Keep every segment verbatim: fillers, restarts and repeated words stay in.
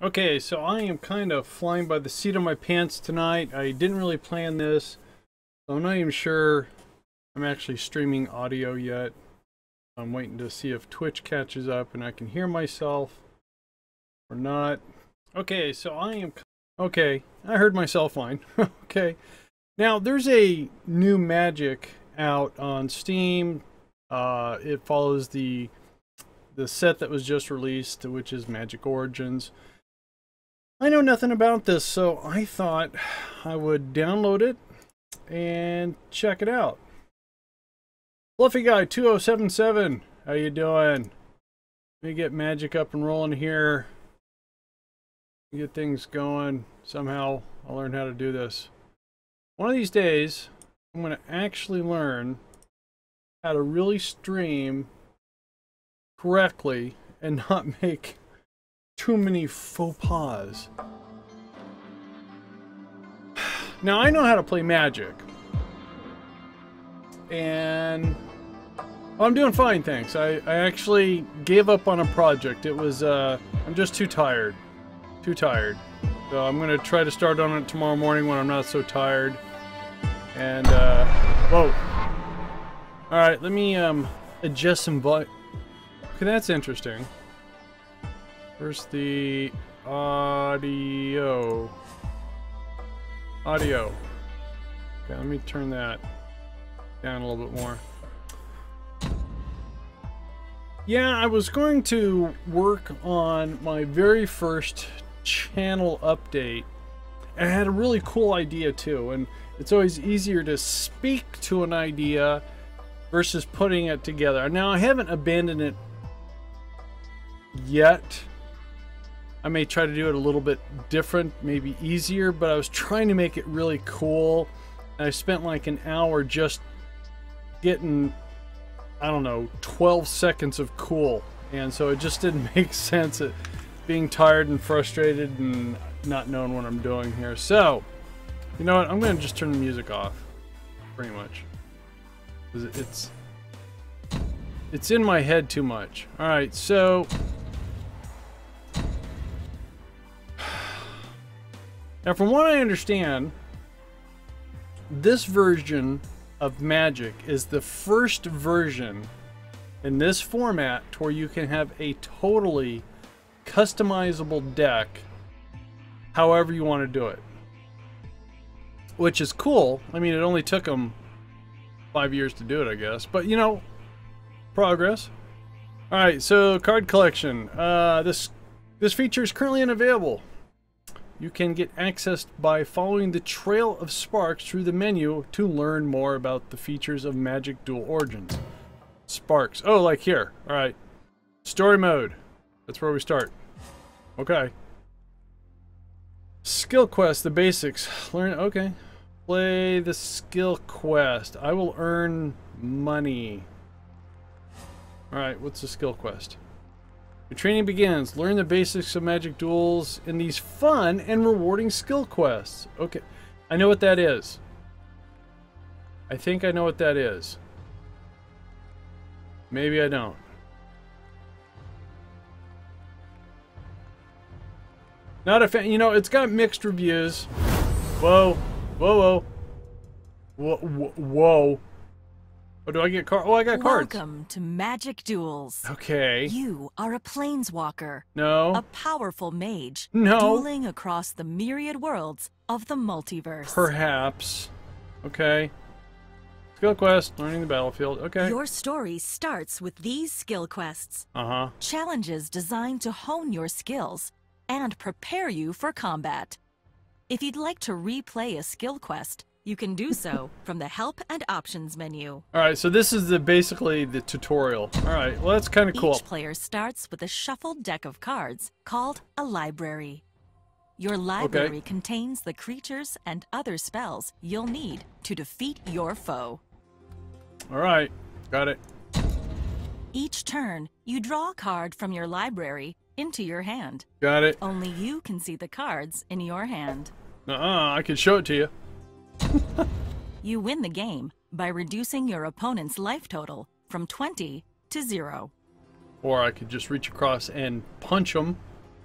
Okay, so I am kind of flying by the seat of my pants tonight. I didn't really plan this. I'm not even sure I'm actually streaming audio yet. I'm waiting to see if Twitch catches up and I can hear myself or not. Okay, so I am... Okay, I heard myself fine. Okay. Now, there's a new Magic out on Steam. Uh, it follows the, the set that was just released, which is Magic Origins. I know nothing about this, so I thought I would download it and check it out. Fluffy Guy two oh seven seven, how you doing? Let me get Magic up and rolling here. Get things going. Somehow I'll learn how to do this. One of these days, I'm going to actually learn how to really stream correctly and not make too many faux pas. Now, I know how to play Magic. And well, I'm doing fine, thanks. I, I actually gave up on a project. It was, uh, I'm just too tired. Too tired. So I'm going to try to start on it tomorrow morning when I'm not so tired. And, uh, whoa. Alright, let me, um, adjust some volume. Okay, that's interesting. Where's the audio? Audio. Okay, let me turn that down a little bit more. Yeah, I was going to work on my very first channel update. And I had a really cool idea too, and it's always easier to speak to an idea versus putting it together. Now, I haven't abandoned it yet. I may try to do it a little bit different, maybe easier, but I was trying to make it really cool. And I spent like an hour just getting, I don't know, twelve seconds of cool. And so it just didn't make sense, at being tired and frustrated and not knowing what I'm doing here. So, you know what? I'm going to just turn the music off, pretty much. It's, it's in my head too much. All right, so... Now, from what I understand, this version of Magic is the first version in this format to where you can have a totally customizable deck however you want to do it. Which is cool. I mean, it only took them five years to do it, I guess. But, you know, progress. All right, so card collection. Uh, this, this feature is currently unavailable. You can get access by following the Trail of Sparks through the menu to learn more about the features of Magic Duel Origins. Sparks. Oh, like here. All right. Story mode. That's where we start. Okay. Skill quest, the basics. Learn, okay. Play the skill quest. I will earn money. All right, what's the skill quest? Your training begins. Learn the basics of Magic Duels in these fun and rewarding skill quests. Okay, I know what that is. I think I know what that is. Maybe I don't. Not a fan. You know, it's got mixed reviews. Whoa. Whoa, whoa. Whoa. Whoa. Oh, do I get cards? Oh, I got cards. Welcome to Magic Duels. Okay. You are a planeswalker. No. A powerful mage. No. Dueling across the myriad worlds of the multiverse. Perhaps. Okay. Skill quest, learning the battlefield. Okay. Your story starts with these skill quests. Uh-huh. Challenges designed to hone your skills and prepare you for combat. If you'd like to replay a skill quest, you can do so from the Help and Options menu. All right, so this is the basically the tutorial. All right, well, that's kind of cool. Each player starts with a shuffled deck of cards called a library. Your library okay. contains the creatures and other spells you'll need to defeat your foe. All right, got it. Each turn, you draw a card from your library into your hand. Got it. Only you can see the cards in your hand. Uh-uh, I can show it to you. You win the game by reducing your opponent's life total from twenty to zero. Or I could just reach across and punch them.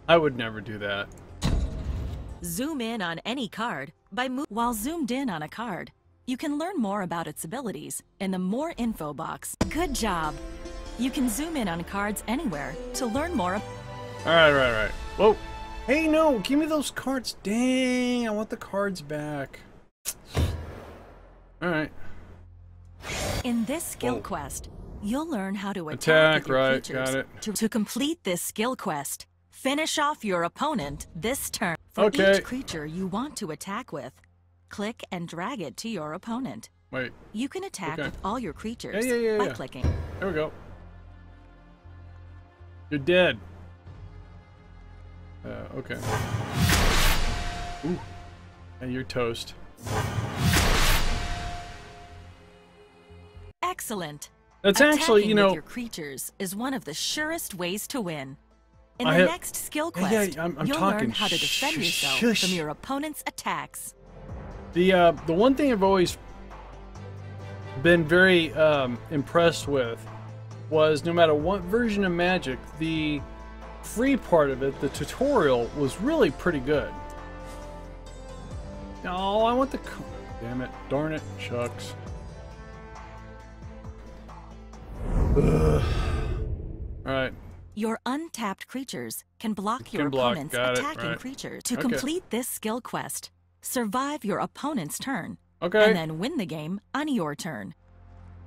I would never do that. Zoom in on any card by mo- while zoomed in on a card. You can learn more about its abilities in the More Info box. Good job! You can zoom in on cards anywhere to learn more. Alright, right, right. Whoa! Hey, no! Give me those cards! Dang! I want the cards back. Alright. In this skill Whoa. quest, you'll learn how to attack, attack right, got it. To, to complete this skill quest, finish off your opponent this turn. For okay. each creature you want to attack with, click and drag it to your opponent. Wait. You can attack okay. with all your creatures yeah, yeah, yeah, by yeah. clicking. There we go. You're dead. Uh, okay. Ooh. And you're toast. Excellent. That's Attacking actually, you know, with your creatures is one of the surest ways to win. In I the have, next skill quest, yeah, yeah, I'm, I'm you'll talking. learn how to defend shush, yourself shush. from your opponent's attacks. The uh, the one thing I've always been very um, impressed with was, no matter what version of Magic, the free part of it, the tutorial, was really pretty good. Oh, I want the... Damn it. Darn it. Shucks. Ugh. Alright. Your untapped creatures can block can your block. opponent's Got attacking right. creatures. To okay. complete this skill quest, survive your opponent's turn, okay. and then win the game on your turn.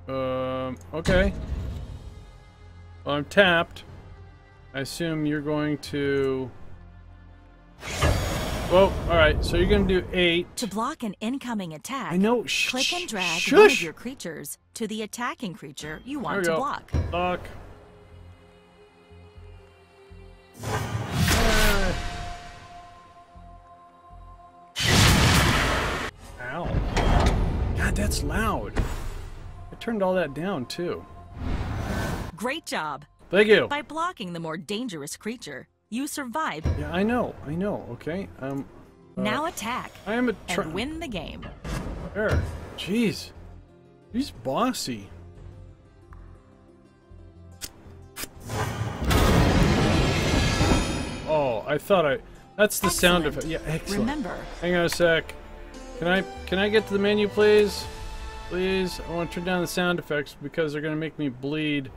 Um, okay. Well, I'm tapped. I assume you're going to... Well, alright, so you're going to do eight. To block an incoming attack, I know. Sh click and drag shush. one of your creatures to the attacking creature you want to go. block. Block. Uh. Ow. God, that's loud. I turned all that down, too. Great job. Thank you. By blocking the more dangerous creature, you survive. Yeah, I know, I know, okay. Um, uh, now attack I am a and win the game. There. Jeez. He's bossy. Oh, I thought I... That's the excellent. sound of it. Yeah, excellent. Remember. Hang on a sec. Can I, can I get to the menu, please? Please? I want to turn down the sound effects because they're going to make me bleed.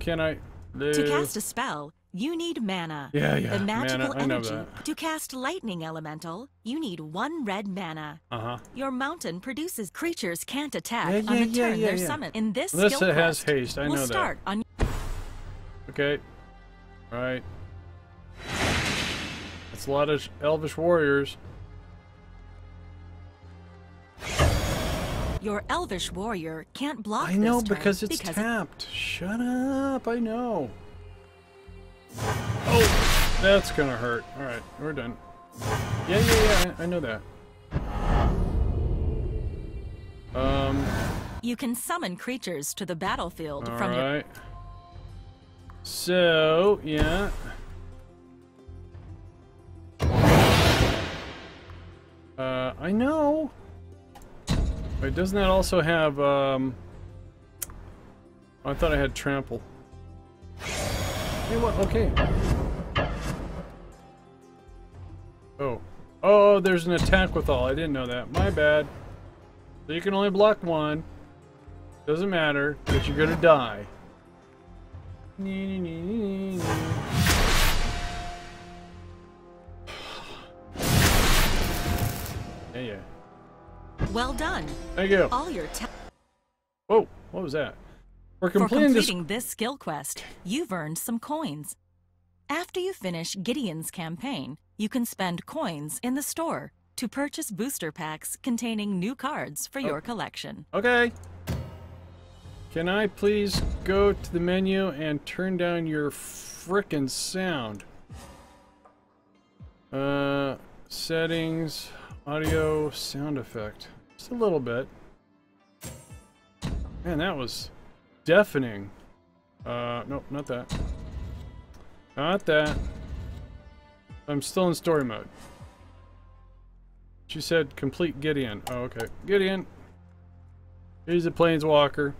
Can I... The... To cast a spell, you need mana. Yeah, yeah. The magical mana, energy. To cast lightning elemental, you need one red mana. Uh-huh. Your mountain produces creatures can't attack yeah, yeah, on the yeah, turn yeah, their yeah. summon. In this Unless skill it quest, has haste, I we'll know start that. On... Okay. All right. That's a lot of elvish warriors. Your elvish warrior can't block I know, this turn because it's because tapped. Shut up, I know. Oh, that's gonna hurt. Alright, we're done. Yeah, yeah, yeah, I, I know that. Um... You can summon creatures to the battlefield all from right. your... So, yeah. Uh, I know! Wait, doesn't that also have, um... Oh, I thought I had trample. Hey, what? Okay. Oh. Oh, there's an attack with all. I didn't know that. My bad. So you can only block one. Doesn't matter, but you're gonna die. Yeah, yeah. Well done. Thank you. All your ta Whoa, what was that? For completing, For completing this... this skill quest, you've earned some coins. After you finish Gideon's campaign, you can spend coins in the store to purchase booster packs containing new cards for oh. your collection. Okay. Can I please go to the menu and turn down your frickin' sound? Uh, settings... Audio, sound effect. Just a little bit. Man, that was deafening. Uh, nope, not that. Not that. I'm still in story mode. She said complete Gideon. Oh, okay. Gideon. He's a planeswalker. Is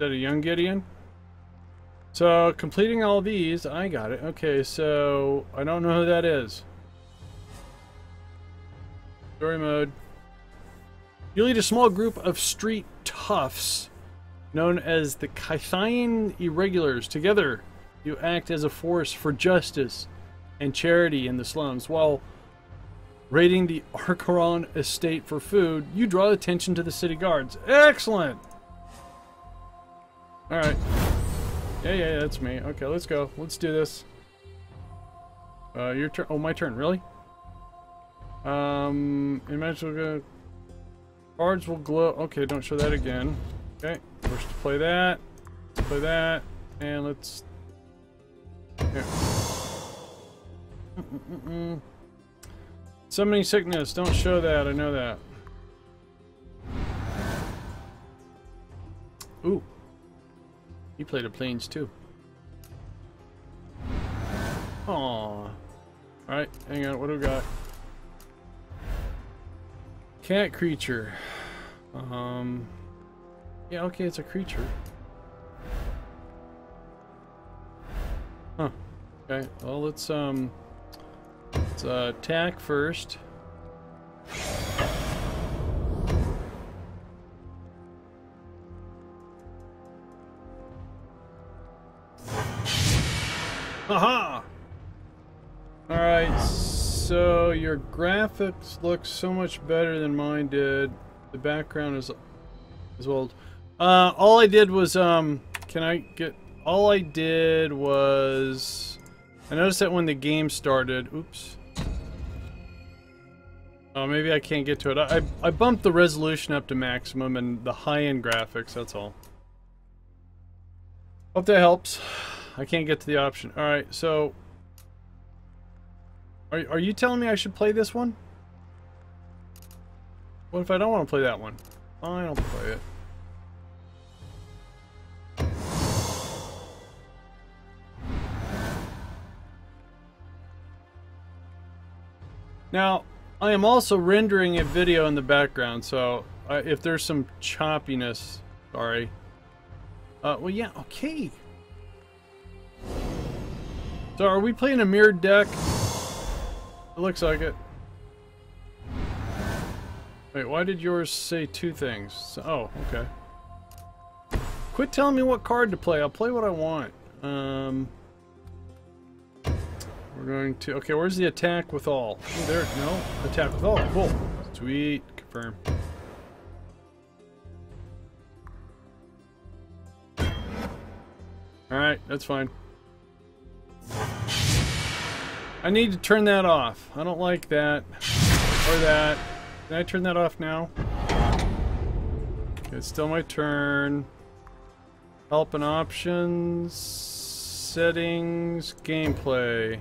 that a young Gideon? So, completing all these, I got it. Okay, so I don't know who that is. Story mode. You lead a small group of street toughs known as the Kytheon's Irregulars. Together, you act as a force for justice and charity in the slums. While raiding the Archeron estate for food, you draw attention to the city guards. Excellent! Alright. Yeah, yeah, that's me. Okay, let's go. Let's do this. Uh, your turn. Oh, my turn. Really? Um, imagine we'll go... Cards will glow. Okay, don't show that again. Okay, we're to play that. Let's play that. And let's... Here. Mm-mm-mm. Summoning sickness. Don't show that. I know that. Ooh. He played a planes too. Aww. Alright, hang on. What do we got? Cat creature. Um. Yeah, okay, it's a creature. Huh. Okay, well, let's, um. Let's uh, attack first. Aha! Alright, so your graphics look so much better than mine did. The background is as old. Uh, all I did was, um, can I get, all I did was, I noticed that when the game started, oops. Oh, maybe I can't get to it. I, I bumped the resolution up to maximum and the high-end graphics, that's all. Hope that helps. I can't get to the option. All right, so are, are you telling me I should play this one? What if I don't want to play that one? Fine, I'll play it. Now, I am also rendering a video in the background, so uh, if there's some choppiness, sorry. Uh, well, yeah, okay. So are we playing a mirrored deck? It looks like it. Wait, why did yours say two things? So, oh, okay. Quit telling me what card to play. I'll play what I want. Um, we're going to... Okay, where's the attack with all? Oh, there. No. Attack with all. Cool. Sweet. Confirm. Alright, that's fine. I need to turn that off. I don't like that. Or that. Can I turn that off now? Okay, it's still my turn. Help and options. Settings. Gameplay.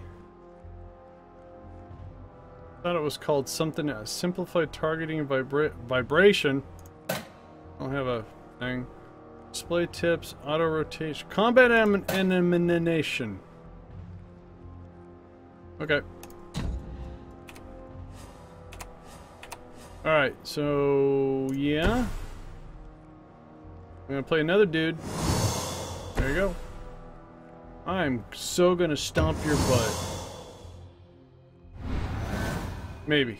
I thought it was called something else. Simplified targeting vibra vibration. I don't have a thing. Display tips. Auto rotation. Combat elimination. Okay. Alright, so yeah. I'm gonna play another dude. There you go. I'm so gonna stomp your butt. Maybe.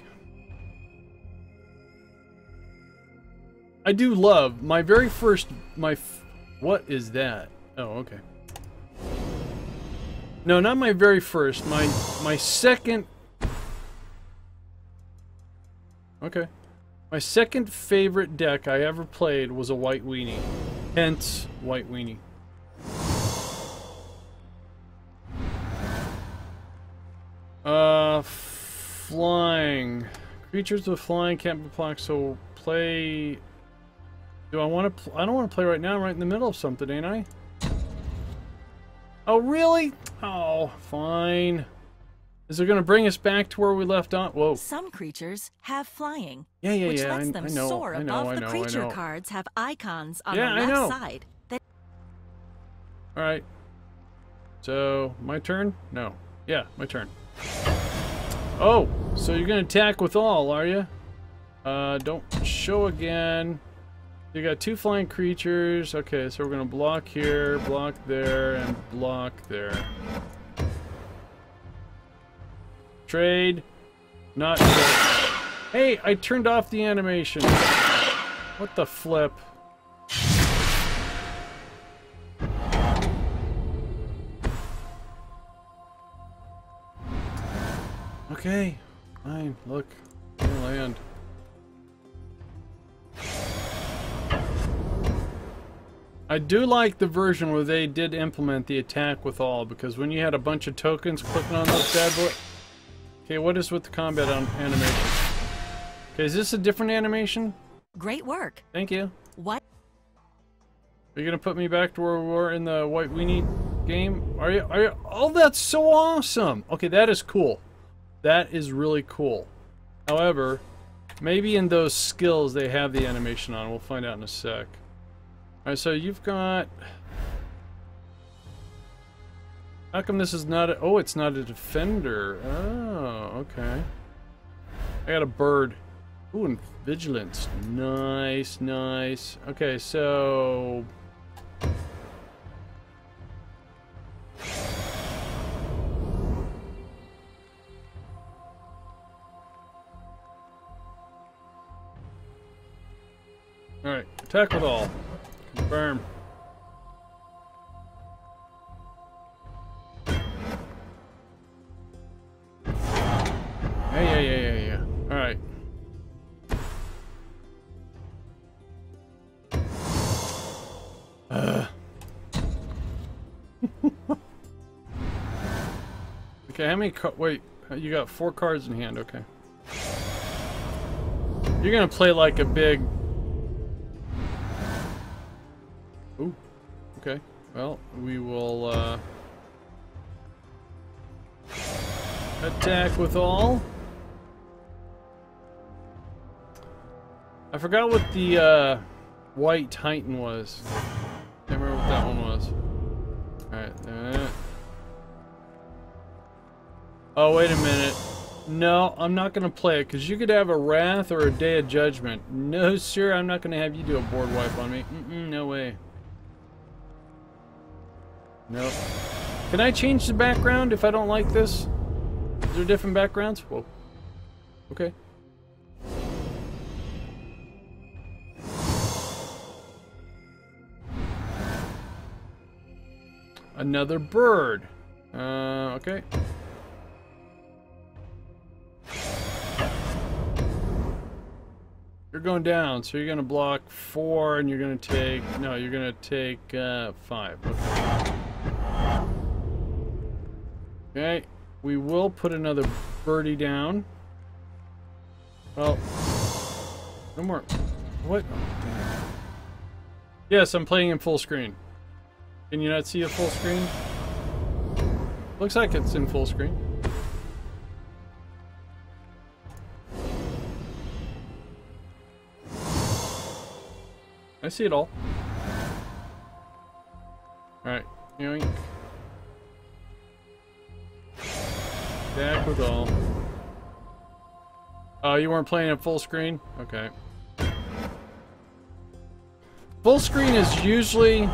I do love my very first, my, f what is that? Oh, okay. No, not my very first. My my second. Okay, my second favorite deck I ever played was a white weenie, hence white weenie. Uh, flying creatures with flying can't be blocked. So play. Do I want to? I don't want to play right now. I'm right in the middle of something, ain't I? Oh, really? Oh, fine. Is it going to bring us back to where we left on? Whoa. Some creatures have flying. Yeah, yeah, which yeah. Which lets I, them I know, soar I know, above I know, the creature I know. Cards have icons on yeah, the left I know. Side. That all right. So, my turn? No. Yeah, my turn. Oh, so you're going to attack with all, are you? Uh, don't show again. You got two flying creatures. Okay, so we're gonna block here, block there, and block there. Trade. Not trade. Hey, I turned off the animation. What the flip? Okay, fine, look, we'll land. I do like the version where they did implement the attack with all, because when you had a bunch of tokens clicking on those bad boy. Okay, what is with the combat on animation? Okay, is this a different animation? Great work. Thank you. What? Are you gonna put me back to where we were in the White Weenie game? Are you? Are you? Oh, that's so awesome. Okay, that is cool. That is really cool. However, maybe in those skills they have the animation on. We'll find out in a sec. Alright, so you've got... How come this is not a... Oh, it's not a defender. Oh, okay. I got a bird. Ooh, and vigilance. Nice, nice. Okay, so... Alright, attack with all. Confirm. Yeah, yeah, yeah, yeah, yeah. Alright. Uh. Okay, how many cards? Wait, you got four cards in hand, okay. You're gonna play like a big... Okay, well, we will uh, attack with all. I forgot what the uh, White Titan was. Can't remember what that one was. Alright, there. Oh, wait a minute. No, I'm not going to play it, because you could have a Wrath or a Day of Judgment. No, sir, I'm not going to have you do a board wipe on me. Mm-mm, no way. Nope. Can I change the background if I don't like this? Is there different backgrounds? Whoa. Okay. Another bird. Uh, okay. You're going down, so you're going to block four, and you're going to take... No, you're going to take uh, five. Okay. Okay, we will put another birdie down. Well, no more. What? Yes, I'm playing in full screen. Can you not see a full screen? Looks like it's in full screen. I see it all. Alright, yoink. Back with all. Oh, you weren't playing at full screen? Okay. Full screen is usually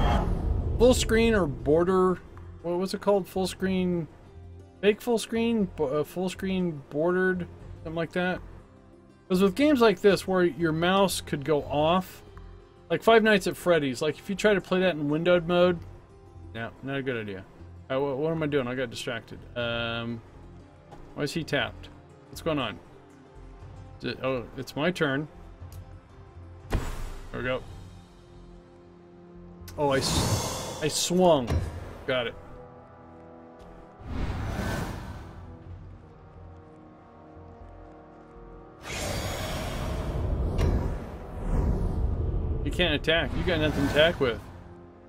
full screen or border. What was it called? Full screen, fake full screen, uh, full screen bordered, something like that. Because with games like this, where your mouse could go off, like Five Nights at Freddy's, like if you try to play that in windowed mode, no, not a good idea. Right, what, what am I doing? I got distracted. Um. Why is he tapped? What's going on? Is it, oh, it's my turn. There we go. Oh, I, I swung. Got it. You can't attack. You got nothing to attack with.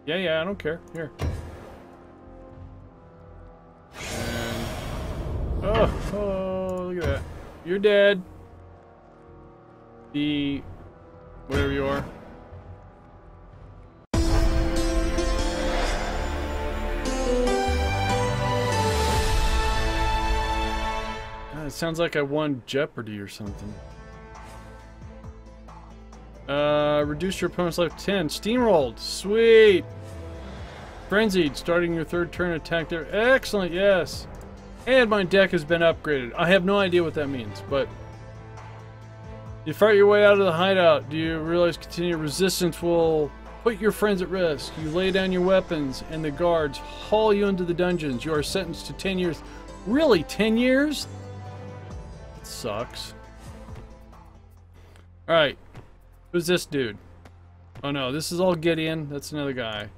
Yeah, yeah, I don't care. Here. Oh, oh, look at that. You're dead. The... wherever you are. God, it sounds like I won Jeopardy or something. Uh, reduce your opponent's life ten. Steamrolled. Sweet. Frenzied. Starting your third turn, attack there. Excellent. Yes. And my deck has been upgraded. I have no idea what that means, but... You fight your way out of the hideout. Do you realize continued resistance will put your friends at risk? You lay down your weapons, and the guards haul you into the dungeons. You are sentenced to ten years. Really? ten years? It sucks. Alright. Who's this dude? Oh no, this is all Gideon. That's another guy.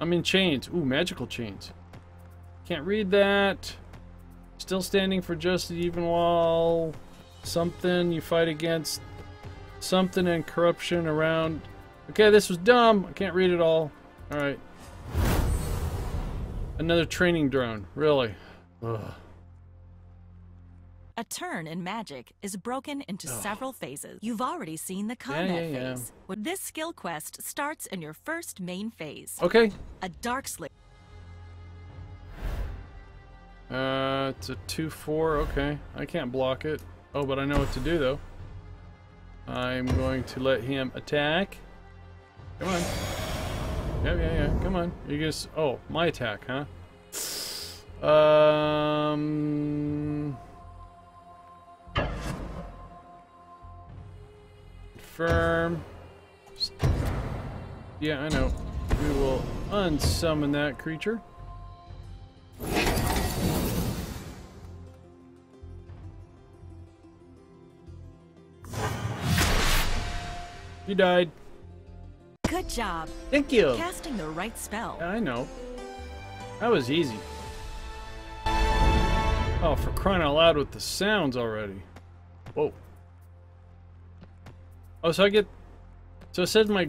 I'm in chains. Ooh, magical chains. Can't read that. Still standing for justice even while... Something you fight against something and corruption around. Okay, this was dumb. I can't read it all. All right, another training drone. Really? Ugh. A turn in Magic is broken into oh. several phases. You've already seen the combat yeah, yeah, yeah. phase. When this skill quest starts in your first main phase. Okay. A dark slip. Uh, it's a two four. Okay, I can't block it. Oh, but I know what to do, though. I'm going to let him attack. Come on. Yeah, yeah, yeah. Come on. You guys... Oh, my attack, huh? Um... Confirm. Yeah, I know. We will unsummon that creature. You died. Good job. Thank you. Casting the right spell. I know. That was easy. Oh, for crying out loud with the sounds already. Whoa. Oh, so I get... So it said my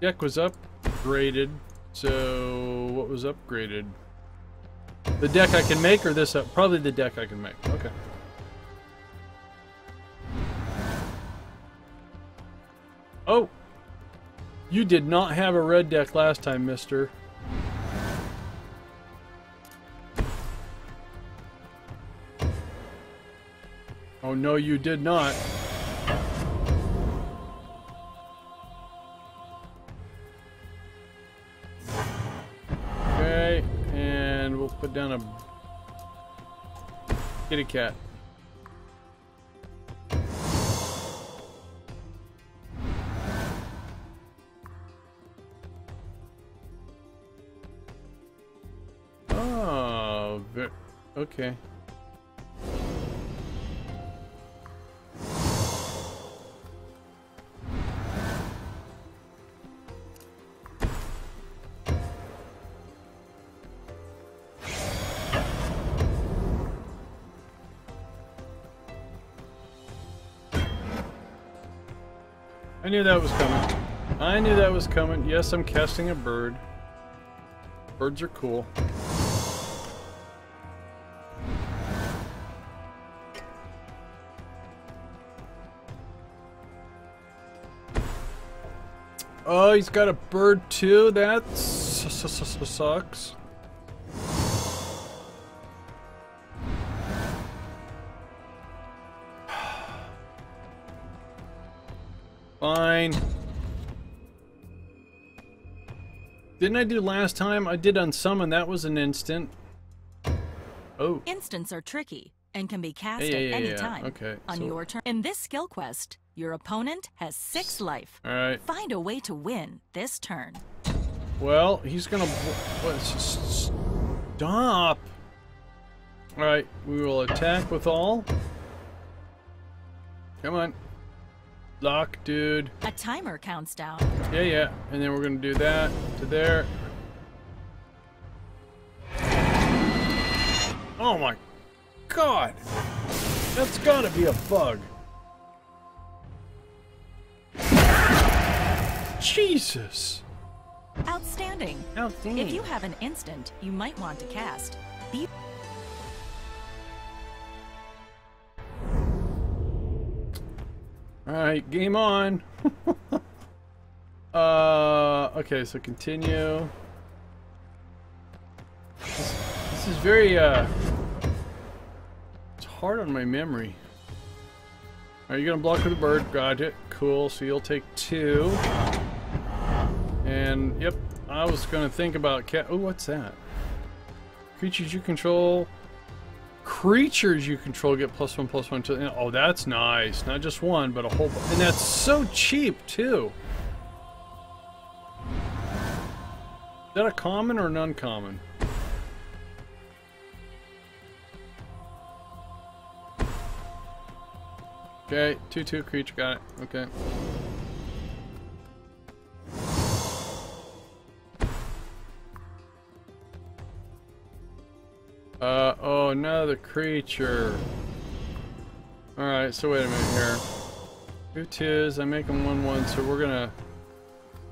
deck was upgraded. So what was upgraded? The deck I can make or this up? Probably the deck I can make. Okay. Oh, you did not have a red deck last time, mister. Oh, no, you did not. Okay, and we'll put down a kitty cat. Okay. I knew that was coming. I knew that was coming. Yes, I'm casting a bird. Birds are cool. Oh, he's got a bird too. That sucks. Fine. Didn't I do last time? I did unsummon. That was an instant. Oh. Instants are tricky and can be cast yeah, yeah, at any yeah. time okay, on so. your turn. In this skill quest, your opponent has six life. All right. Find a way to win this turn. Well, he's gonna... What, stop! All right, we will attack with all. Come on. Lock, dude. A timer counts down. Yeah, yeah. And then we're gonna do that to there. Oh my God! That's gotta be a bug. Jesus! Outstanding. Outstanding. If you have an instant, you might want to cast. Be All right, game on. uh, okay, so continue. This, this is very. Uh, it's hard on my memory. Are you gonna block with the bird? Got it. Cool. So you'll take two. And yep, I was gonna think about cat. Oh, what's that? Creatures you control. Creatures you control get plus one, plus one to. Oh, that's nice. Not just one, but a whole. And that's so cheap too. Is that a common or an uncommon? Okay, two two creature, got it. Okay. Uh, oh, another creature. Alright, so wait a minute here. Two twos, I make them one one, so we're gonna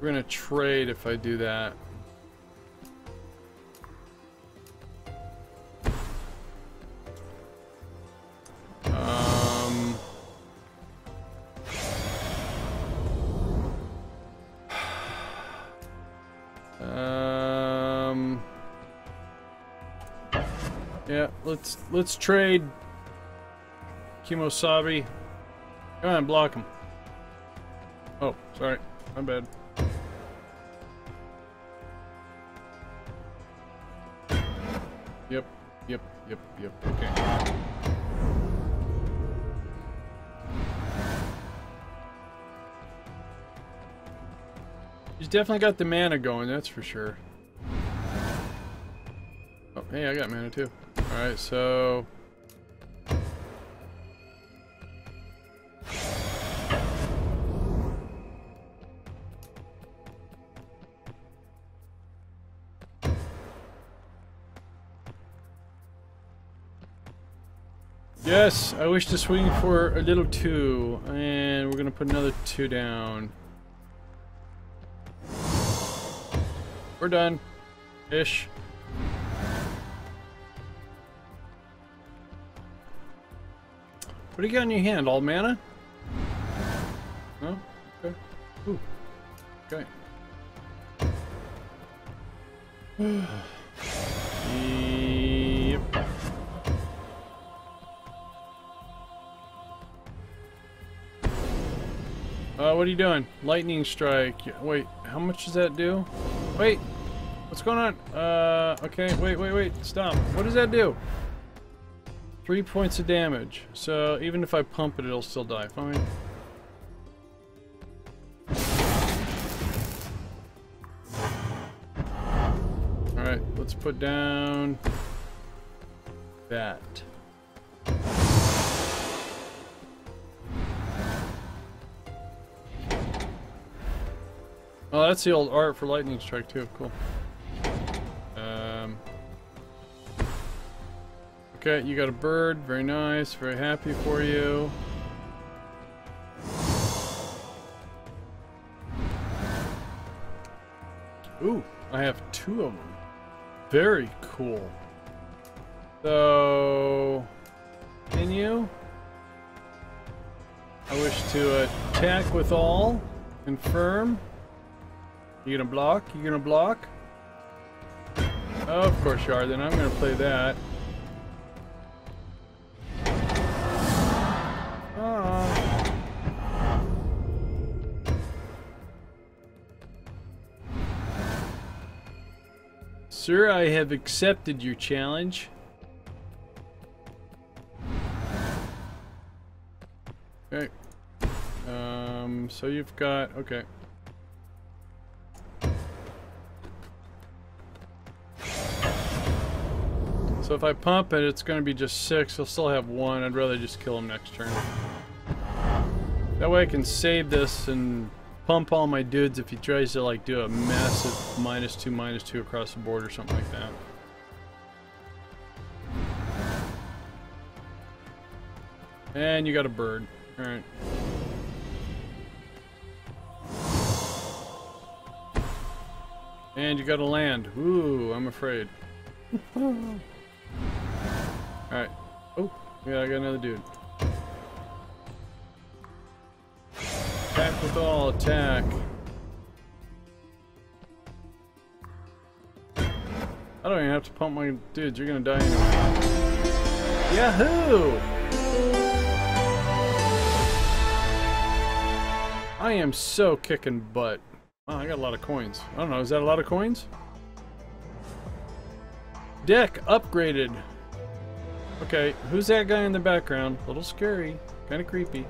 we're gonna trade if I do that. Um Um Yeah, let's let's trade Kimosabi. Come on, block him. Oh, sorry. My bad. Yep, yep, yep, yep. Okay. He's definitely got the mana going, that's for sure. Oh, hey, I got mana too. Alright, so... Yes, I wish to swing for a little two, and we're gonna put another two down. We're done. Ish. What do you got in your hand? All mana? No? Okay. Ooh. Okay. Yep. Uh, what are you doing? Lightning strike. Wait, how much does that do? Wait, what's going on? Uh, okay, wait, wait, wait, stop. What does that do? Three points of damage. So even if I pump it, it'll still die. Fine. All right, let's put down that. Oh, that's the old art for lightning strike too. Cool. Um, okay, you got a bird. Very nice. Very happy for you. Ooh, I have two of them. Very cool. So, can you? I wish to attack with all. Confirm. You gonna block? You gonna block? Oh, of course you are. Then I'm gonna play that. Ah. Sir, I have accepted your challenge. Okay. Um. So you've got. Okay. So if I pump it, it's going to be just six. I'll still have one. I'd rather just kill him next turn. That way I can save this and pump all my dudes if he tries to like do a massive minus two, minus two across the board or something like that. And you got a bird. All right. And you got a land. Ooh, I'm afraid. Alright. Oh, yeah, I got another dude. Attack with all, attack. I don't even have to pump my dudes, you're gonna die anyway. Yahoo! I am so kicking butt. Wow, I got a lot of coins. I don't know, is that a lot of coins? Deck upgraded. Okay, who's that guy in the background? A little scary, kind of creepy.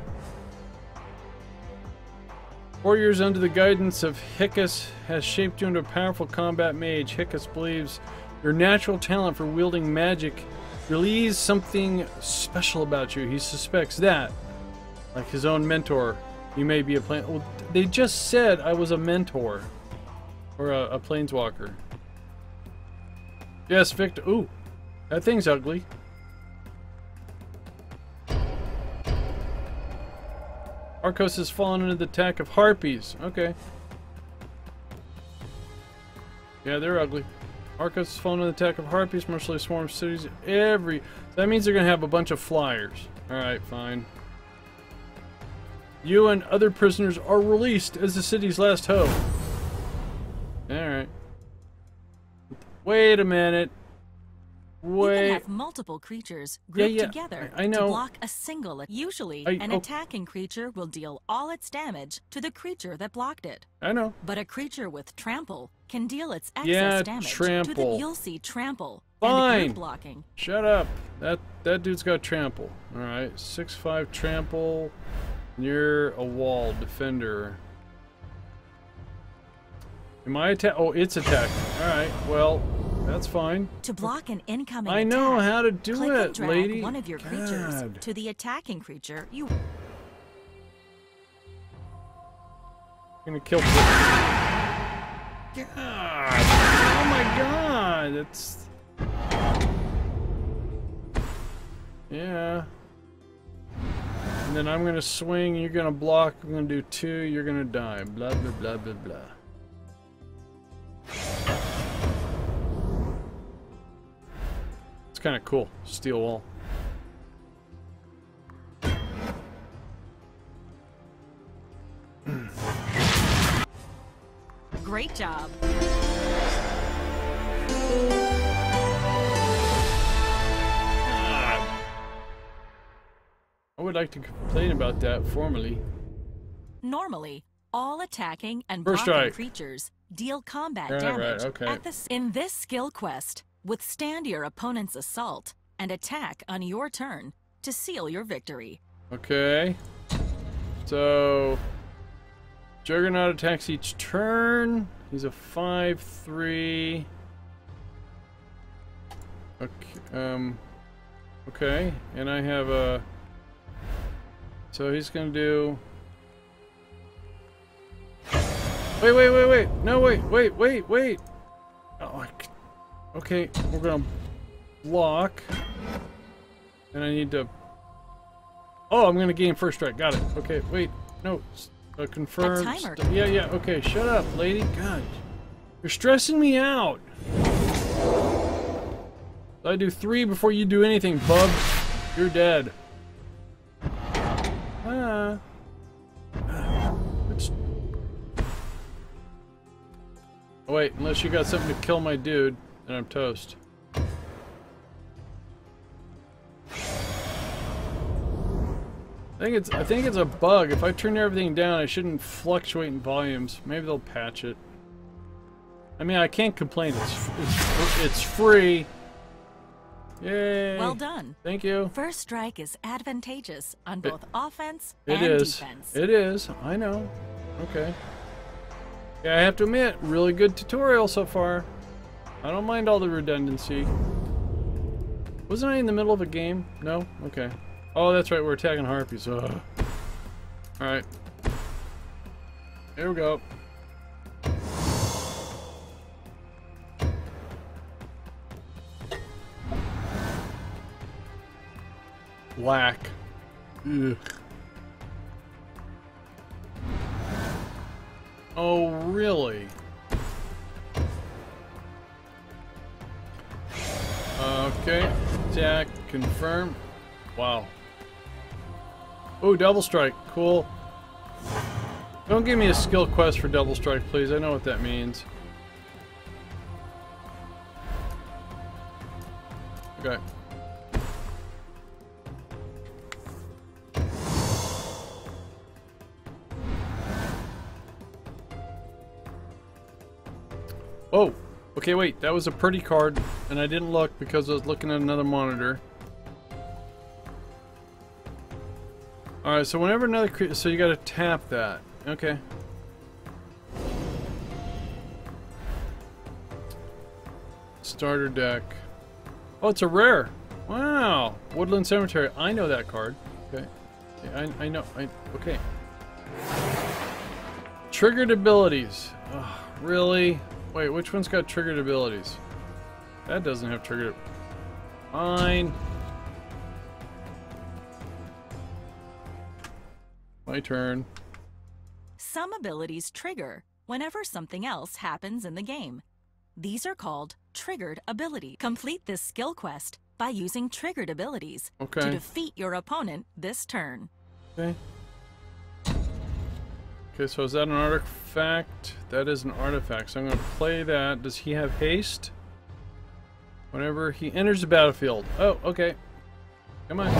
Four years under the guidance of Hixus has shaped you into a powerful combat mage. Hixus believes your natural talent for wielding magic reveals something special about you. He suspects that, like his own mentor, you may be a plane. Well, they just said I was a mentor or a, a planeswalker. Yes, Victor. Ooh, that thing's ugly. Akros has fallen under the attack of harpies. Okay. Yeah, they're ugly. Akros has fallen under the attack of harpies, mostly swarm cities. Every. That means they're going to have a bunch of flyers. Alright, fine. You and other prisoners are released as the city's last hope. Alright. Wait a minute. Wait. You can have multiple creatures grouped yeah, yeah. together I, I know. to block a single. Usually, I, an oh. attacking creature will deal all its damage to the creature that blocked it. I know. But a creature with trample can deal its excess yeah, damage trample. to the. You'll see trample. Fine. And the blocking. Shut up. That that dude's got trample. All right, six five trample near a wall defender. Am I attack? Oh, it's attacking. All right. Well. That's fine. To block an incoming I attack, know how to do click it, and drag lady. One of your God. creatures to the attacking creature. You. I'm gonna kill. People. God! Oh my God! It's. Yeah. And then I'm gonna swing. You're gonna block. I'm gonna do two. You're gonna die. Blah blah blah blah blah. It's kind of cool. Steel wall. Great job. I would like to complain about that formally. Normally, all attacking and blocking creatures deal combat right, damage right, okay. at the in this skill quest. Withstand your opponent's assault and attack on your turn to seal your victory. Okay. So, Juggernaut attacks each turn. He's a five three. Okay. Um, okay. And I have a... So he's going to do... Wait, wait, wait, wait. No, wait, wait, wait, wait. Oh, I... Okay, we're gonna block. And I need to... Oh, I'm gonna gain first strike. Got it. Okay, wait. No. Uh, confirm. Yeah, yeah. Okay, shut up, lady. God. You're stressing me out. I do three before you do anything, bub. You're dead. Ah. It's... Oh, wait. Unless you got something to kill my dude. And I'm toast. I think it's I think it's a bug. If I turn everything down, I shouldn't fluctuate in volumes. Maybe they'll patch it. I mean, I can't complain. It's it's, it's free. Yay! Well done. Thank you. First strike is advantageous on both it, offense and it is. defense. It is. I know. Okay. Yeah, I have to admit, really good tutorial so far. I don't mind all the redundancy. Wasn't I in the middle of a game? No? Okay. Oh, that's right. We're attacking harpies. Ugh. All right. Here we go. Whack. Ugh. Oh, really? Okay, attack, confirm. Wow. Ooh, double strike, cool. Don't give me a skill quest for double strike, please. I know what that means. Okay. Okay, wait, that was a pretty card, and I didn't look because I was looking at another monitor. Alright, so whenever another creature, so you gotta tap that. Okay. Starter deck. Oh, it's a rare. Wow. Woodland Cemetery. I know that card. Okay. I, I know. I, okay. Triggered abilities. Oh, really? Wait, which one's got triggered abilities? That doesn't have triggered. Fine. My turn. Some abilities trigger whenever something else happens in the game. These are called triggered abilities. Complete this skill quest by using triggered abilities okay. to defeat your opponent this turn. Okay. Okay, so is that an artifact? That is an artifact, so I'm going to play that. Does he have haste? Whenever he enters the battlefield. Oh, okay. Come on.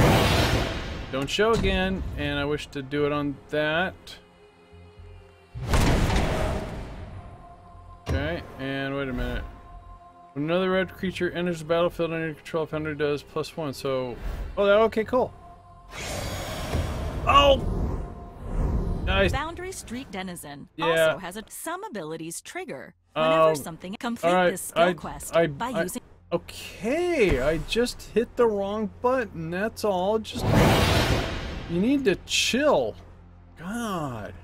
Don't show again, and I wish to do it on that. Okay, and wait a minute. When another red creature enters the battlefield under your control, Foundry does plus one, so... Oh, that, okay, cool. Oh! Nice. Foundry Street Denizen yeah. also has a, some abilities trigger whenever um, something complete right, this skill I, quest I, by I, using. Okay, I just hit the wrong button. That's all. Just you need to chill. God,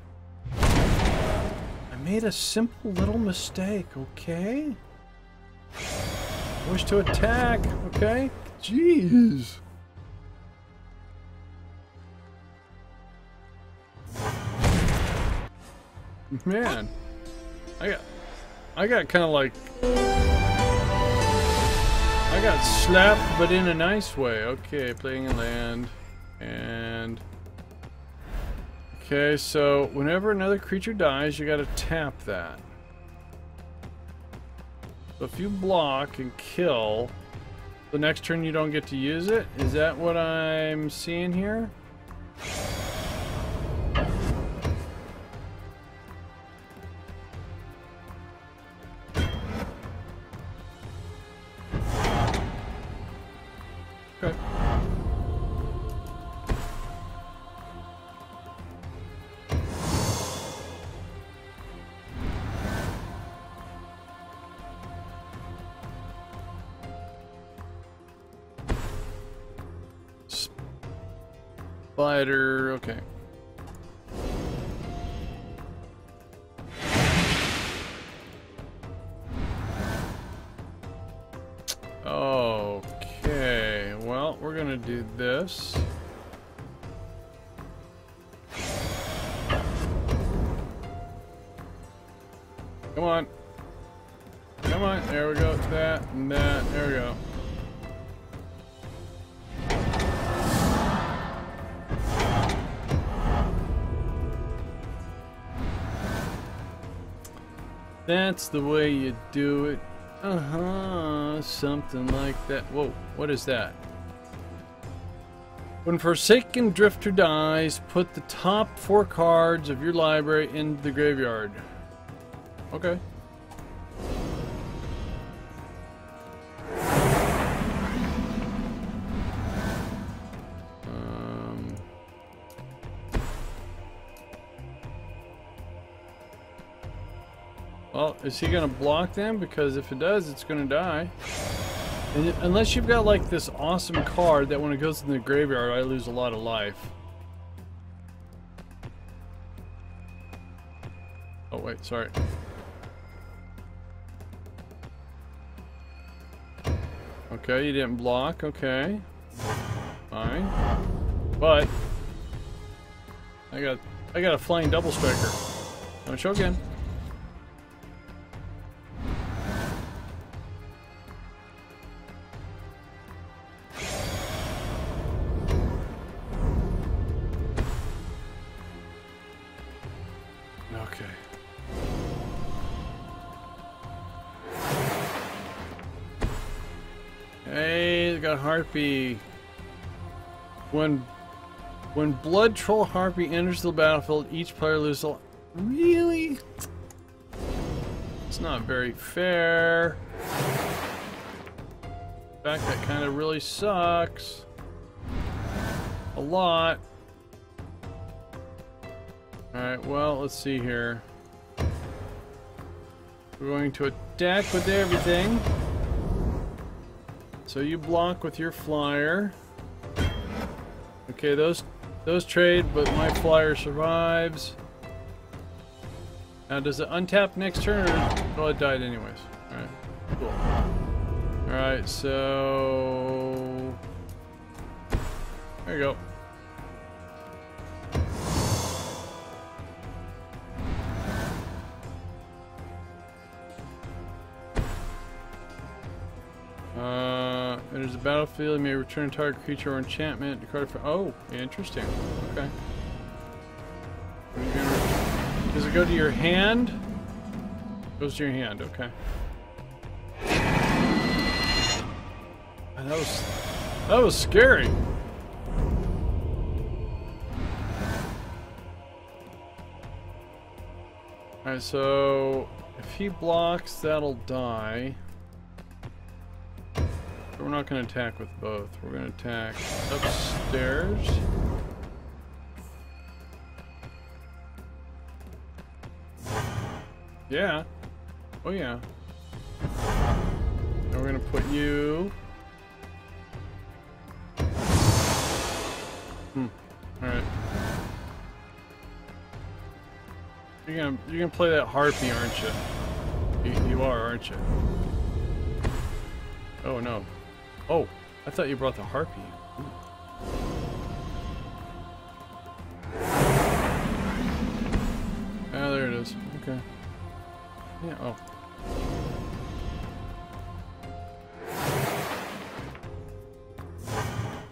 I made a simple little mistake. Okay. Wish to attack. Okay. Jeez. Man, I got, I got kind of like, I got slapped, but in a nice way. Okay, playing a land, and okay, so whenever another creature dies, you got to tap that. So if you block and kill, the next turn you don't get to use it. Is that what I'm seeing here? Spider, okay. Okay, well, we're gonna do this. Come on. Come on, there we go, that and that, there we go. That's the way you do it. Uh-huh. Something like that. Whoa, what is that? When Forsaken Drifter dies, put the top four cards of your library into the graveyard. Okay. Well, is he gonna block them? Because if it does, it's gonna die. And it, unless you've got like this awesome card that when it goes in the graveyard, I lose a lot of life. Oh wait, sorry. Okay, you didn't block. Okay, fine. But I got I got a flying double striker. Don't show again. Harpy. When when Blood Troll Harpy enters the battlefield, each player loses a... Really? It's not very fair. In fact, that kind of really sucks. A lot. Alright, well, let's see here. We're going to attack with everything. So you block with your flyer. Okay, those those trade, but my flyer survives. Now, does it untap next turn? Or, well, it died anyways. Alright, cool. Alright, so... there you go. Uh, there's a battlefield. You may return target creature or enchantment to card for. Oh, interesting. Okay. Does it go to your hand? It goes to your hand. Okay. And that was that was scary. All right. So if he blocks, that'll die. We're not going to attack with both. We're going to attack upstairs. Yeah. Oh, yeah. And we're going to put you... Hmm. Alright. You're going to, you're going to play that harpy, aren't you? You, you are, aren't you? Oh, no. Oh, I thought you brought the harpy. Ooh. Ah, there it is. Okay. Yeah, oh.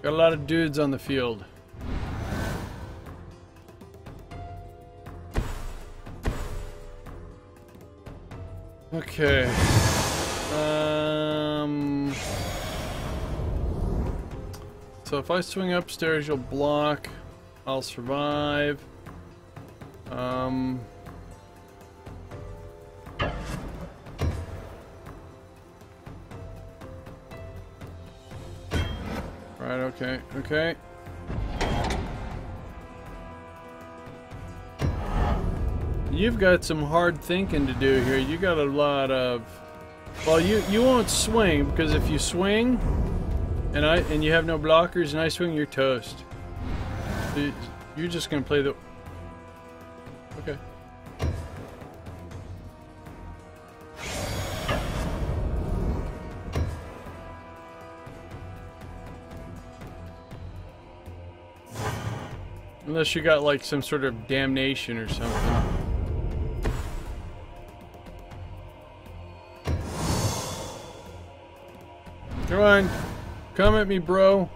Got a lot of dudes on the field. Okay. Um... So if I swing upstairs, you'll block. I'll survive. Um, right, okay, okay. You've got some hard thinking to do here. You got a lot of... Well, you, you won't swing, because if you swing... And I and you have no blockers, and I swing your toast. You're just gonna play the. Okay. Unless you got like some sort of damnation or something. Come on. Come at me, bro.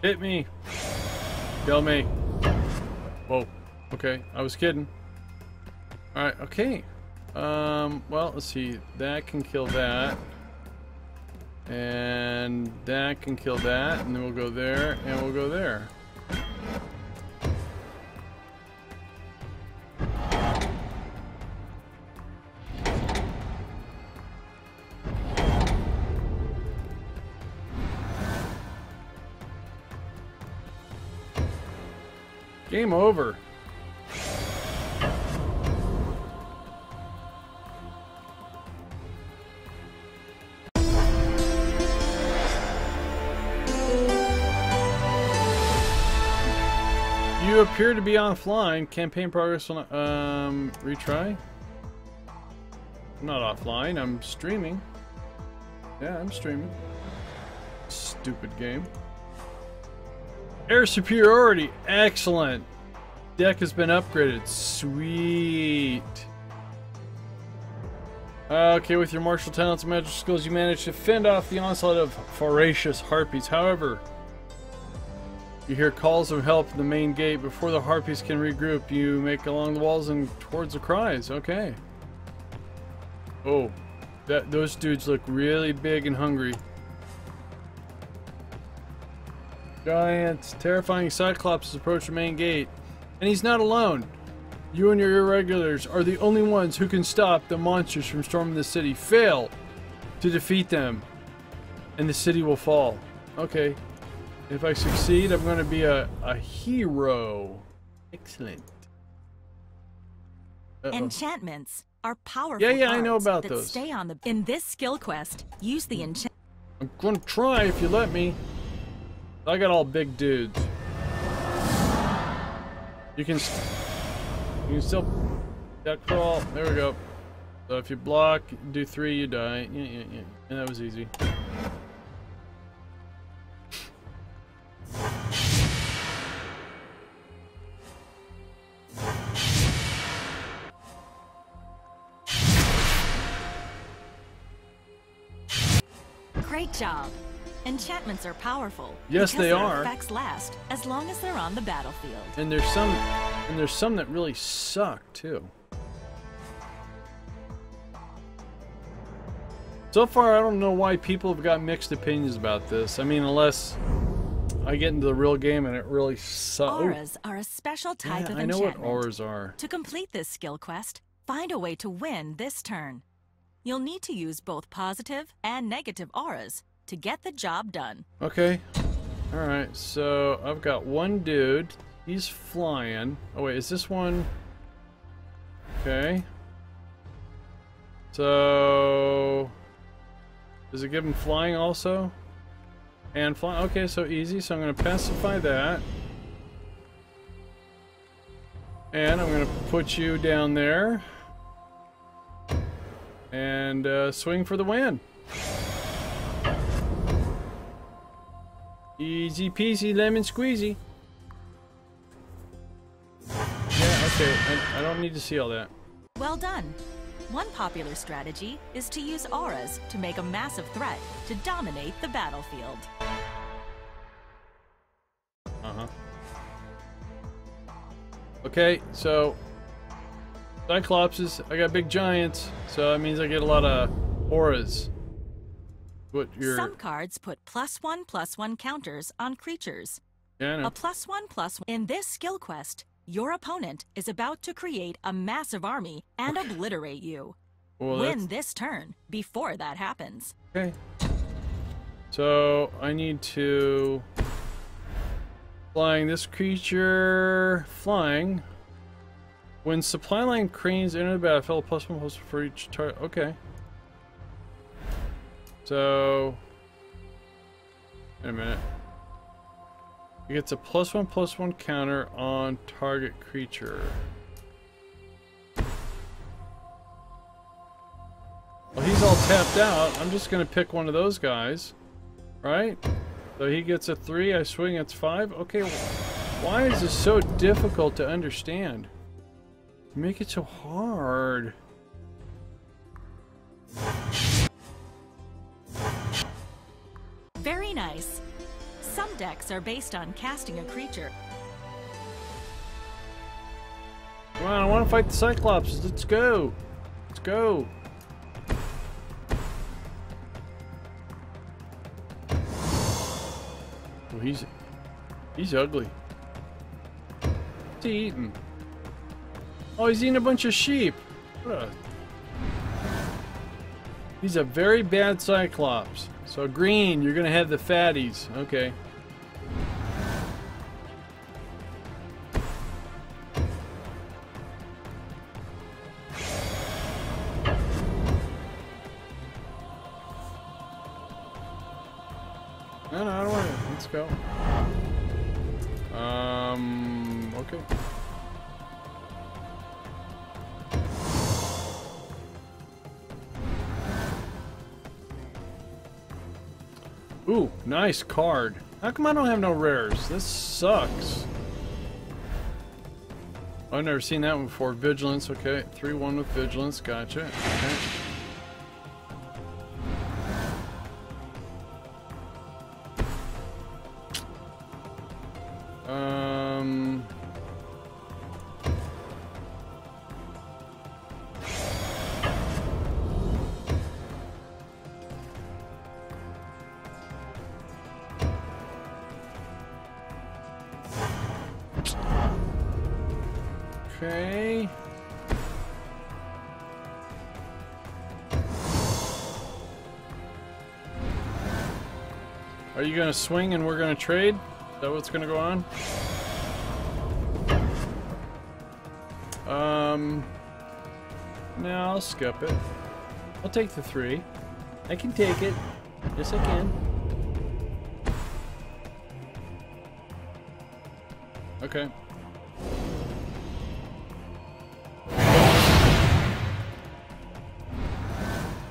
Hit me. Kill me. Whoa. Okay, I was kidding. Alright, okay. Um, well, let's see. That can kill that. And that can kill that. And then we'll go there, and we'll go there. Game over. You appear to be offline. Campaign progress on, um, retry. I'm not offline. I'm streaming. Yeah, I'm streaming. Stupid game. Air superiority, excellent. Deck has been upgraded, sweet. Uh, okay, with your martial talents and magical skills, you manage to fend off the onslaught of voracious harpies. However, you hear calls of help at the main gate. Before the harpies can regroup, you make along the walls and towards the cries. Okay. Oh, that those dudes look really big and hungry. Giant, terrifying Cyclops approach the main gate, and he's not alone. You and your irregulars are the only ones who can stop the monsters from storming the city. Fail to defeat them, and the city will fall. Okay. If I succeed, I'm going to be a, a hero. Excellent. Uh-oh. Enchantments are powerful. Yeah, yeah, I know about those. Stay on the in this skill quest. Use the enchant. I'm going to try if you let me. I got all big dudes. You can st you can still duck crawl. There we go. So if you block, do three, you die. Yeah, yeah, yeah. And that was easy. Great job. Enchantments are powerful. Yes, they are. Effects last as long as they're on the battlefield. And there's some, and there's some that really suck too. So far, I don't know why people have got mixed opinions about this. I mean, unless I get into the real game and it really sucks. Auras are a special type yeah, of enchantment. I know enchantment. What auras are. To complete this skill quest, find a way to win this turn. You'll need to use both positive and negative auras to get the job done. Okay. All right. So I've got one dude. He's flying. Oh wait, is this one? Okay. So does it give him flying also? And fly. Okay, so easy. So I'm going to pacify that. And I'm going to put you down there. And uh, swing for the win. Easy peasy lemon squeezy. Yeah, okay. I, I don't need to see all that. Well done. One popular strategy is to use auras to make a massive threat to dominate the battlefield. Uh-huh. Okay, so Cyclopses, I got big giants, so that means I get a lot of auras. What your... Some cards put plus one plus one counters on creatures. Yeah, I know. A plus one plus one. In this skill quest, your opponent is about to create a massive army and obliterate you. Well, win this turn before that happens. Okay. So I need to flying this creature flying. When supply line cranes enter the battlefield, plus one plus one for each target. Okay. So, wait a minute. It gets a plus one plus one counter on target creature. Well, he's all tapped out. I'm just gonna pick one of those guys, right? So he gets a three. I swing. It's five. Okay. Why is this so difficult to understand? Make it so hard. Very nice. Some decks are based on casting a creature. Come on, I want to fight the Cyclopses. Let's go. Let's go. Oh, he's he's ugly. What's he eating? Oh, he's eating a bunch of sheep. Ugh. He's a very bad Cyclops. So green, you're gonna have the fatties. Okay. No, no, I don't want it. Let's go. Um. Okay. Ooh, nice card. How come I don't have no rares? This sucks. Oh, I've never seen that one before. Vigilance, okay. three one with vigilance, gotcha. Okay. Um. Okay. Are you gonna swing and we're gonna trade? Is that what's gonna go on? Um, no, I'll skip it. I'll take the three. I can take it. Yes, I can. Okay.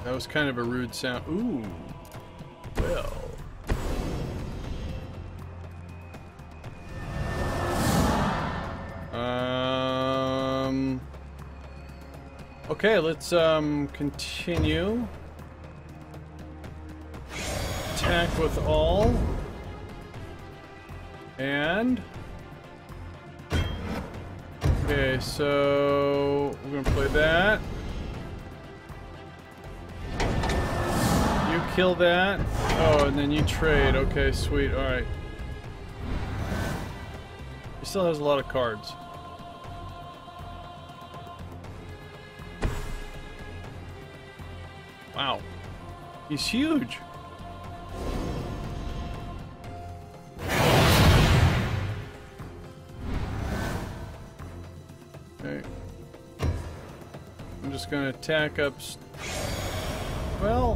That was kind of a rude sound. Ooh. Well. Um, okay, let's um, continue. Attack with all. And. Okay, so we're going to play that. You kill that. Oh, and then you trade. Okay, sweet. Alright. He still has a lot of cards. Wow. He's huge. Okay. I'm just gonna attack up. St well,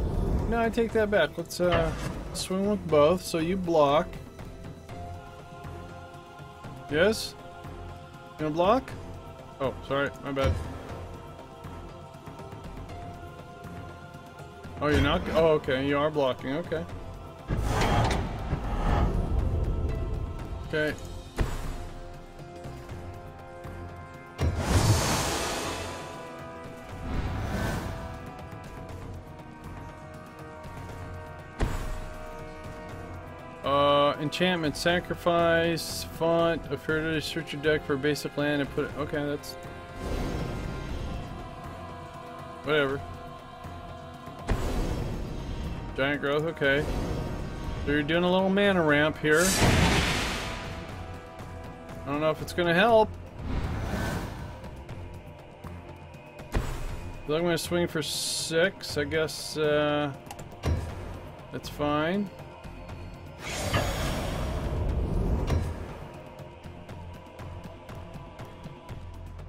no, I take that back. Let's uh, swing with both. So you block. Yes? You gonna block? Oh, sorry, my bad. Oh, you're not? Oh, okay, you are blocking, okay. Okay. Uh, enchantment, sacrifice, font, a fairy, search your deck for a basic land and put it... Okay, that's... Whatever. Giant growth, okay. So you're doing a little mana ramp here. I don't know if it's gonna help. So I'm gonna swing for six, I guess, uh, that's fine.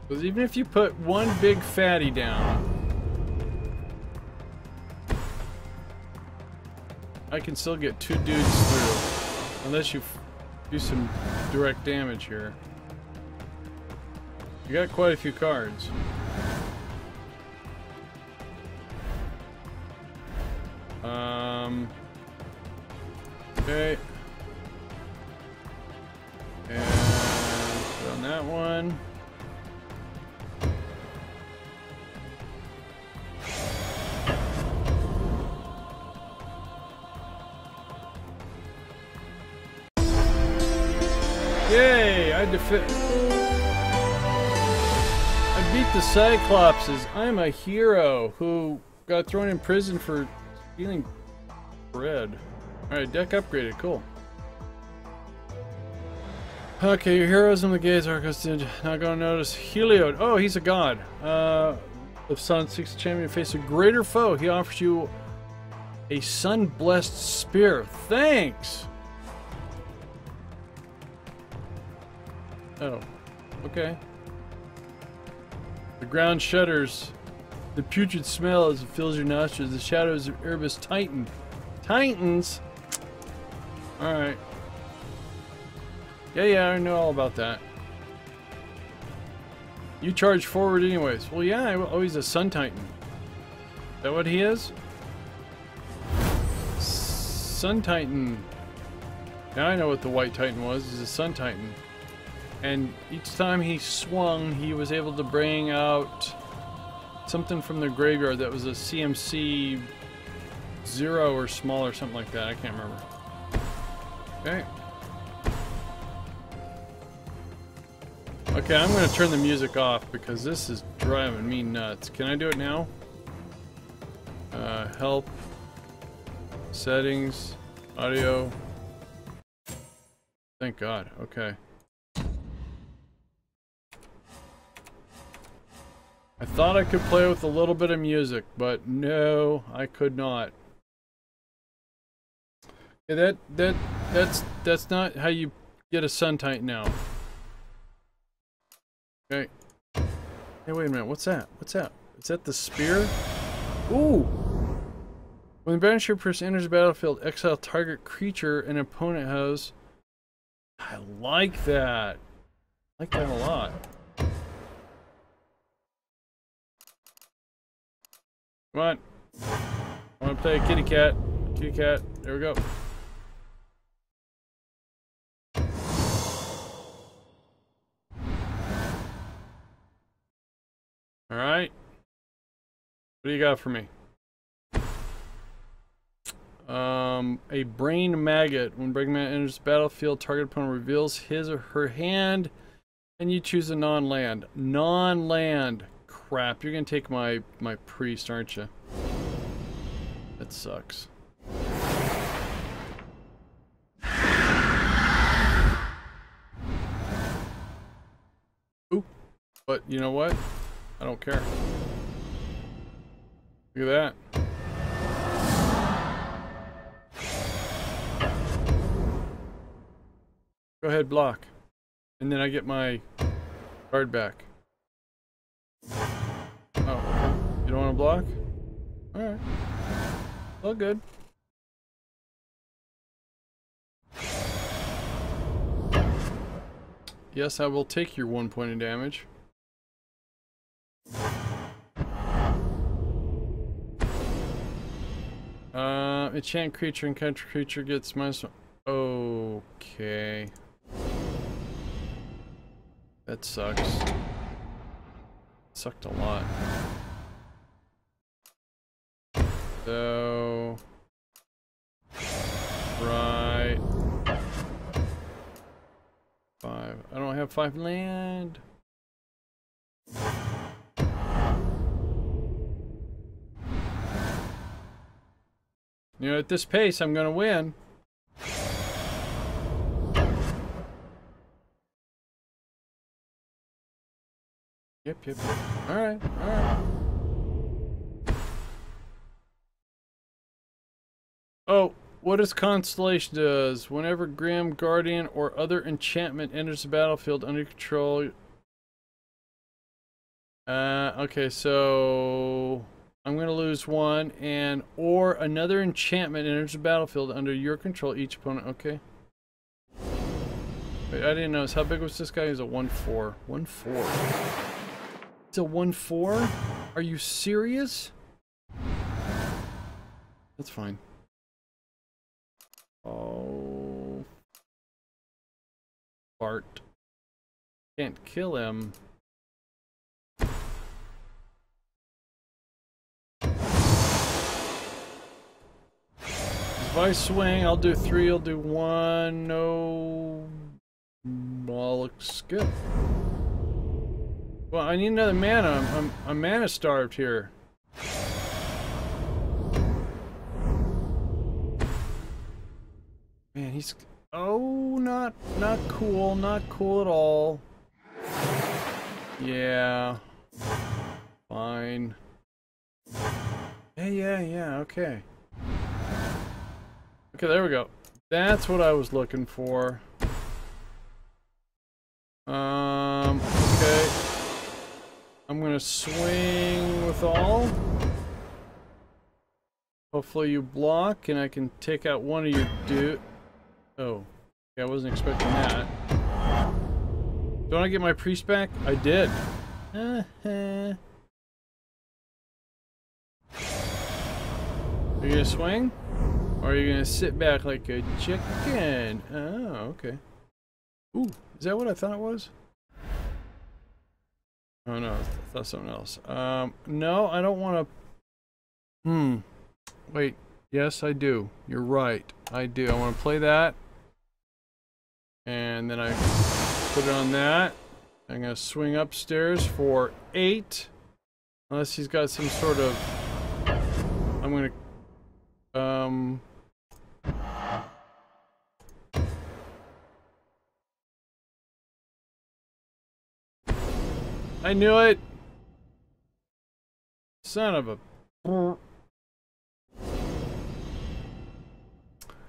Because even if you put one big fatty down, I can still get two dudes through, unless you f do some direct damage here. You got quite a few cards. Um. Okay. And put on that one. Yay! I defeat. I beat the Cyclopses. I'm a hero who got thrown in prison for stealing bread. All right, deck upgraded. Cool. Okay, your heroes in the gaze are did not gonna notice. Heliod. Oh, he's a god. Uh, of Sun Six Champion, face a greater foe. He offers you a sun-blessed spear. Thanks. Oh, okay. The ground shudders. The putrid smell as it fills your nostrils. The shadows of Erebus Titan. Titans? Alright. Yeah, yeah, I know all about that. You charge forward anyways. Well, yeah, oh, he's a Sun Titan. Is that what he is? Sun Titan. Now I know what the White Titan was. He's a Sun Titan. And each time he swung, he was able to bring out something from the graveyard that was a C M C zero or smaller, something like that. I can't remember. Okay. Okay, I'm going to turn the music off because this is driving me nuts. Can I do it now? Uh, help. Settings. Audio. Thank God. Okay. I thought I could play with a little bit of music, but no, I could not. Yeah, that that that's that's not how you get a Sun Titan now. Okay. Hey, wait a minute. What's that? What's that? Is that the spear? Ooh. When the Banshee Priest enters the battlefield, exile target creature an opponent has. I like that. I like that a lot. Come on. I want to play a kitty cat. Kitty cat. There we go. All right. What do you got for me? Um, a Brain Maggot. When Brain Maggot enters the battlefield, target opponent reveals his or her hand, and you choose a non-land. Non-land. Crap, you're gonna take my my priest, aren't you? That sucks. Ooh, but you know what? I don't care. Look at that. Go ahead, block. And then I get my guard back. Oh, you don't want to block? Alright. All good. Yes, I will take your one point of damage. Uh, enchant creature and country creature gets minus one. Okay. That sucks. Sucked a lot. So... right. Five. I don't have five land. You know, at this pace, I'm gonna win. Yep, yep, yep. All right, all right. Oh, what does Constellation does? Whenever Grim Guardian or other enchantment enters the battlefield under control. Uh, okay, so I'm gonna lose one, and or another enchantment enters the battlefield under your control. Each opponent, okay. Wait, I didn't notice. How big was this guy? He's a one four. One four. A one four? Are you serious? That's fine. Oh, Bart. Can't kill him. If I swing, I'll do three, I'll do one, no, I'll skip. Well, I need another mana. I'm, I'm, I'm mana starved here. Man, he's oh, not not cool, not cool at all. Yeah, fine. Yeah, yeah, yeah. Okay. Okay, there we go. That's what I was looking for. Um. Okay. I'm gonna swing with all. Hopefully you block and I can take out one of your dude. Oh, yeah, I wasn't expecting that. Don't I get my priest back? I did. Uh-huh. Are you gonna swing? Or are you gonna sit back like a chicken? Oh, okay. Ooh, is that what I thought it was? Oh no, that's something else. Um, no, I don't want to... Hmm. Wait, yes, I do. You're right. I do. I want to play that. And then I put it on that. I'm going to swing upstairs for eight. Unless he's got some sort of... I'm going to... Um... I knew it! Son of a...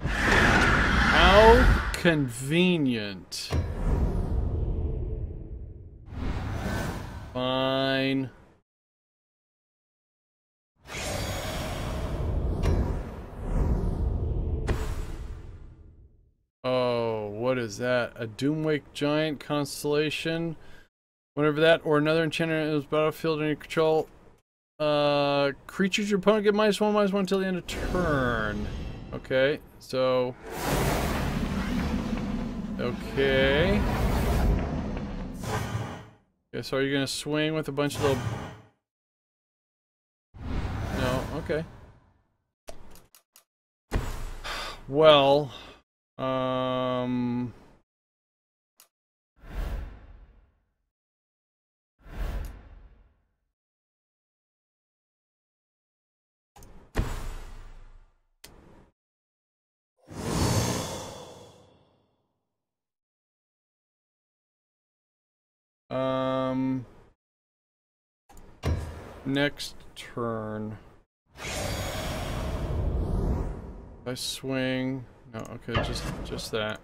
How convenient. Fine. Oh, what is that? A Doomwake Giant constellation? Whatever that, or another enchantment in this battlefield under your control. Uh, creatures your opponent get minus one, minus one until the end of turn. Okay, so... Okay. Okay, so are you gonna swing with a bunch of little... No, okay. Well... Um... Um, next turn. I swing. No, okay, just just that.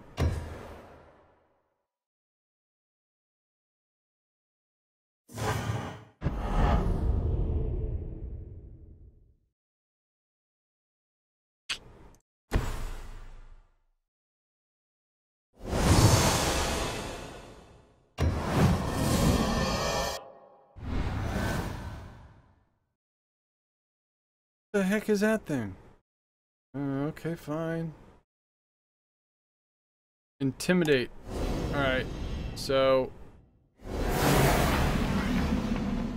The heck is that thing? Uh, okay, fine. Intimidate. Alright, so...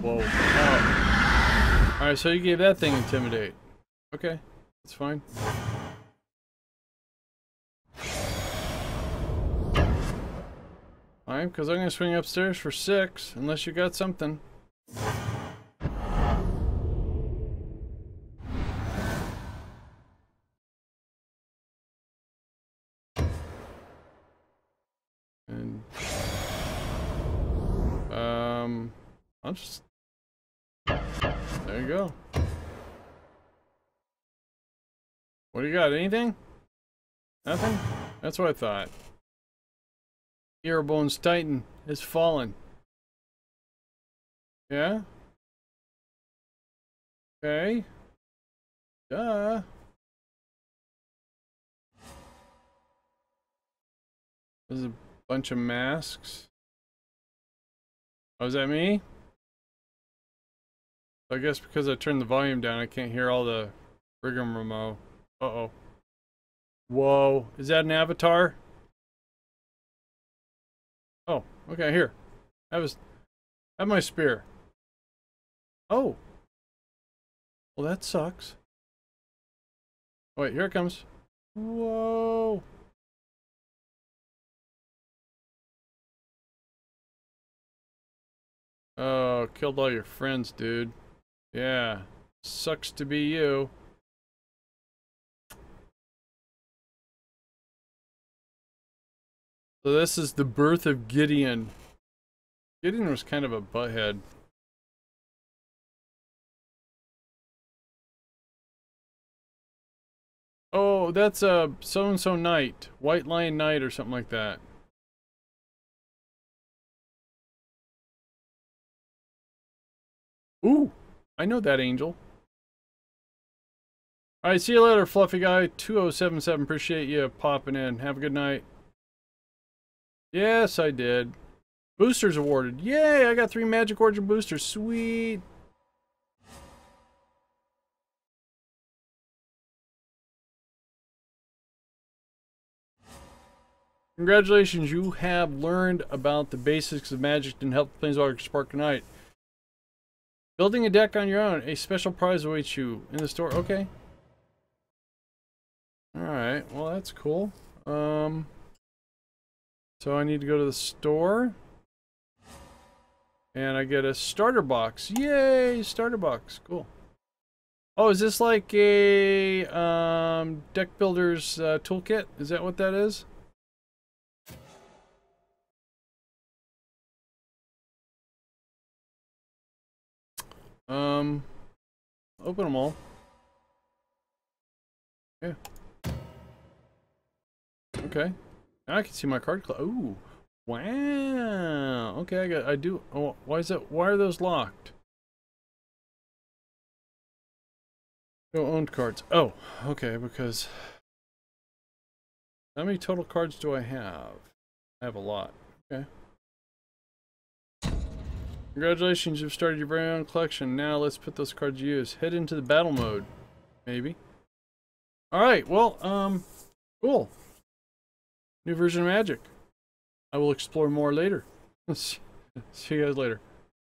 Whoa. Oh. Alright, so you gave that thing Intimidate. Okay, that's fine. Fine, because I'm going to swing upstairs for six, unless you got something. Um, I'll just, there you go. What do you got? Anything? Nothing? That's what I thought. Earbones Titan is fallen. Yeah? Okay. Duh. This is a bunch of masks. Oh, is that me? I guess because I turned the volume down, I can't hear all the rigmarole. Uh-oh. Whoa. Is that an avatar? Oh, okay, here. I was... I have my spear. Oh. Well, that sucks. Oh, wait, here it comes. Whoa. Oh, killed all your friends, dude. Yeah. Sucks to be you. So this is the birth of Gideon. Gideon was kind of a butthead. Oh, that's a so-and-so knight. White Lion Knight or something like that. Ooh, I know that angel. All right, see you later, Fluffy Guy two oh seven seven. Appreciate you popping in. Have a good night. Yes, I did. Boosters awarded. Yay, I got three Magic Origin boosters. Sweet. Congratulations, you have learned about the basics of Magic and helped the Planeswalker Spark tonight. Building a deck on your own. A special prize awaits you in the store. Okay. Alright. Well, that's cool. Um, so I need to go to the store. And I get a starter box. Yay! Starter box. Cool. Oh, is this like a um, deck builder's uh, toolkit? Is that what that is? Um, Open them all. Yeah. Okay. Now I can see my card. Ooh. Wow. Okay, I got. I do. Oh, why is that? Why are those locked? Show owned cards. Oh. Okay, because. How many total cards do I have? I have a lot. Okay. Congratulations, you've started your very own collection. Now let's put those cards to use. Head into the battle mode, maybe. Alright, well, um, cool. New version of Magic. I will explore more later. See you guys later.